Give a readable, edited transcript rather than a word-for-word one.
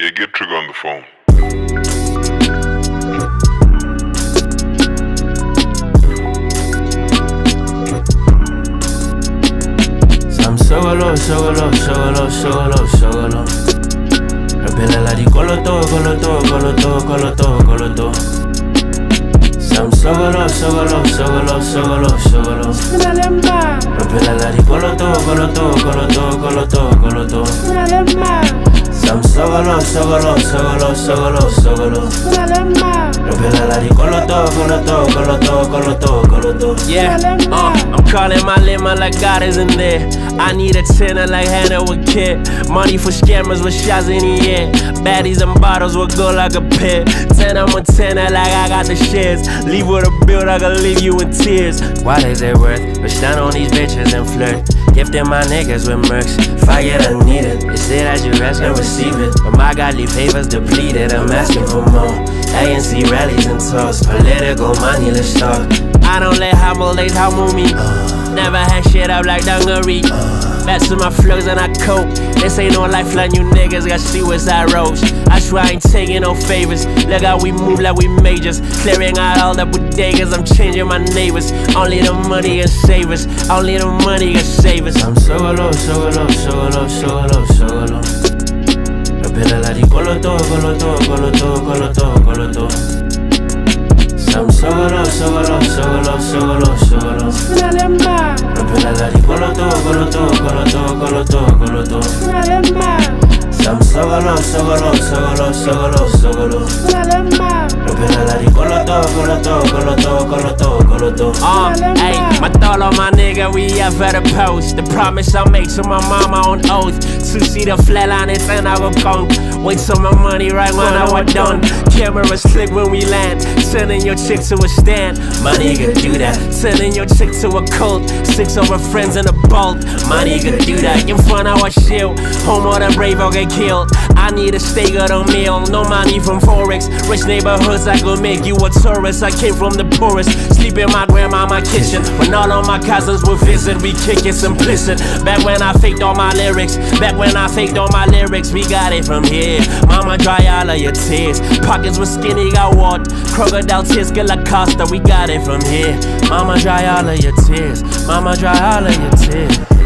Yeah, get Trigger on the phone. Some Skoloto, Skoloto, Skoloto, Skoloto, Skoloto. Repele la di Skoloto, Skoloto, Skoloto, Skoloto, Skoloto. Some Skoloto, Skoloto, Skoloto, Skoloto, Skoloto. Repele la di Skoloto, Skoloto, Skoloto, Skoloto, Skoloto. Some Skoloto, Skoloto, Skoloto, Skoloto, Skoloto. Repele la di Skoloto, Skoloto, Skoloto, Skoloto, Skoloto. Yeah, I'm calling my lima like God isn't there. I need a tenner like Hannah with Kid. Money for scammers with shots in the air. Baddies and bottles will go like a pair. Ten, I'm a tenner like I got the shares. Leave with a bill, I can leave you in tears. What is it worth? Push down on these bitches and flirt. Gifting my niggas with mercs, fire I need it. They say that you rest and receive it, but my godly favors depleted. I'm asking for more. ANC rallies and talks, political money, let's talk. I don't let homilies humble me. Never hang shit up like dungaree. Best of my flux and I cope. This ain't no lifeline, you niggas got suicide roads. I swear I ain't taking no favors. Look how we move like we majors. Clearing out all the bodegas, I'm changing my neighbors. Only the money can save us. Only the money can save us. I'm Skoloto, Skoloto, Skoloto, Skoloto, Skoloto. Repele la di Skoloto, Skoloto, Skoloto, Skoloto, Skoloto. I'm Skoloto, Skoloto, Skoloto, Skoloto, Skoloto. Repele la di Skoloto, Skoloto, Skoloto, Skoloto, Skoloto. Some Skoloto, Skoloto, Skoloto, Skoloto, Skoloto. Repele la di Skoloto, Skoloto, Skoloto, Skoloto, Skoloto. Ayy, my thought on my nigga, we ever at a post. The promise I make to my mama on oath. To see the flatline, it's an hour gone. Wait till my money right when I was done. Cameras click when we land. Sending your chick to a stand. Money could do that. Sending your chick to a cult. 6 over friends in a bolt. Money could do that. In front of our shield. Home or the brave or get killed. I need a steak or a meal. No money from Forex. Rich neighborhoods, I could make you a tourist. I came from the poorest. Sleep in my grandma, my kitchen. When all of my cousins would visit, we kick it implicit. Back when I faked all my lyrics. Back when I faked all my lyrics, we got it from here. Mama, dry all of your tears. Pockets were skinny, got water. Crocodile tears, get La Costa, we got it from here. Mama, dry all of your tears. Mama, dry all of your tears.